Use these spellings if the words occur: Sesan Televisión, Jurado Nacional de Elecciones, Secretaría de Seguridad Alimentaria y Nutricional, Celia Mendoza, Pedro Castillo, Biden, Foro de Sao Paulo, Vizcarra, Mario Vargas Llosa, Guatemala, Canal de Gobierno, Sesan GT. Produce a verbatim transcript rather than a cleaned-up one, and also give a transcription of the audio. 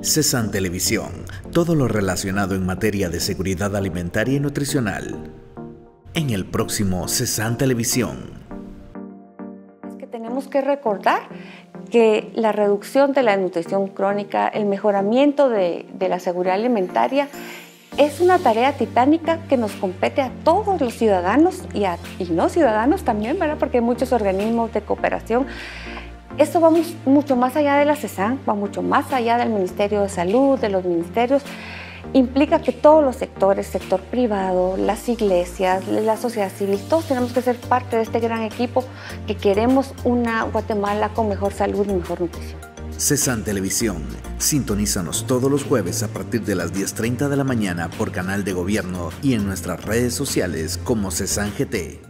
Sesan Televisión, todo lo relacionado en materia de seguridad alimentaria y nutricional. En el próximo Sesan Televisión. Es que tenemos que recordar que la reducción de la nutrición crónica, el mejoramiento de, de la seguridad alimentaria, es una tarea titánica que nos compete a todos los ciudadanos y, a, y no ciudadanos también, ¿verdad? Porque hay muchos organismos de cooperación. Esto va mucho más allá de la Sesan, va mucho más allá del Ministerio de Salud, de los ministerios. Implica que todos los sectores, sector privado, las iglesias, la sociedad civil, todos tenemos que ser parte de este gran equipo que queremos una Guatemala con mejor salud y mejor nutrición. Sesan Televisión, sintonízanos todos los jueves a partir de las diez treinta de la mañana por Canal de Gobierno y en nuestras redes sociales como Sesan G T.